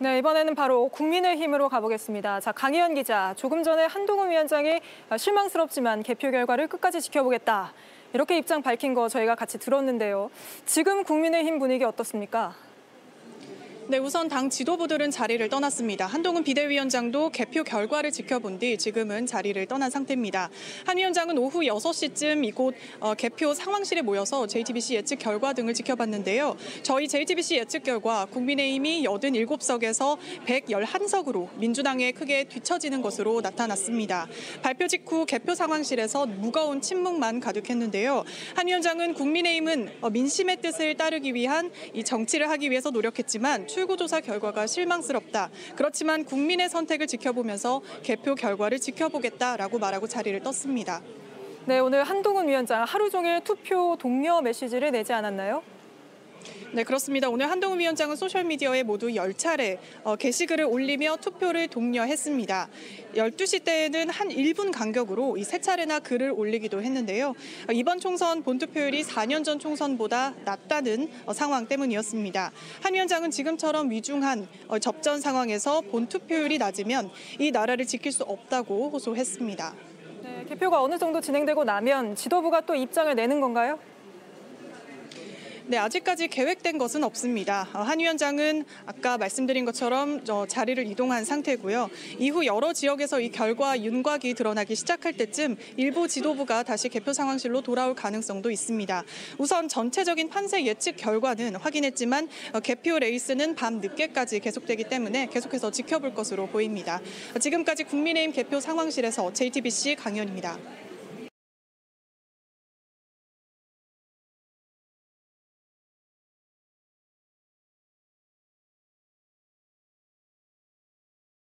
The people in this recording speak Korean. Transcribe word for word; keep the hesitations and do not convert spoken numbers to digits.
네, 이번에는 바로 국민의힘으로 가보겠습니다. 자, 강희연 기자, 조금 전에 한동훈 위원장이 실망스럽지만 개표 결과를 끝까지 지켜보겠다, 이렇게 입장 밝힌 거 저희가 같이 들었는데요. 지금 국민의힘 분위기 어떻습니까? 네, 우선 당 지도부들은 자리를 떠났습니다. 한동훈 비대위원장도 개표 결과를 지켜본 뒤 지금은 자리를 떠난 상태입니다. 한 위원장은 오후 여섯 시쯤 이곳 개표 상황실에 모여서 제이티비씨 예측 결과 등을 지켜봤는데요. 저희 제이티비씨 예측 결과 국민의힘이 팔십칠 석에서 백십일 석으로 민주당에 크게 뒤처지는 것으로 나타났습니다. 발표 직후 개표 상황실에서 무거운 침묵만 가득했는데요. 한 위원장은 국민의힘은 민심의 뜻을 따르기 위한 이 정치를 하기 위해서 노력했지만 출구조사 결과가 실망스럽다. 그렇지만 국민의 선택을 지켜보면서 개표 결과를 지켜보겠다라고 말하고 자리를 떴습니다. 네, 오늘 한동훈 위원장 하루 종일 투표 독려 메시지를 내지 않았나요? 네, 그렇습니다. 오늘 한동훈 위원장은 소셜미디어에 모두 열 차례 게시글을 올리며 투표를 독려했습니다. 열두 시 때에는 한 일 분 간격으로 이 세 차례나 글을 올리기도 했는데요. 이번 총선 본투표율이 사 년 전 총선보다 낮다는 상황 때문이었습니다. 한 위원장은 지금처럼 위중한 접전 상황에서 본투표율이 낮으면 이 나라를 지킬 수 없다고 호소했습니다. 네, 개표가 어느 정도 진행되고 나면 지도부가 또 입장을 내는 건가요? 네, 아직까지 계획된 것은 없습니다. 한 위원장은 아까 말씀드린 것처럼 자리를 이동한 상태고요. 이후 여러 지역에서 이 결과 윤곽이 드러나기 시작할 때쯤 일부 지도부가 다시 개표 상황실로 돌아올 가능성도 있습니다. 우선 전체적인 판세 예측 결과는 확인했지만 개표 레이스는 밤 늦게까지 계속되기 때문에 계속해서 지켜볼 것으로 보입니다. 지금까지 국민의힘 개표 상황실에서 제이티비씨 강희연입니다.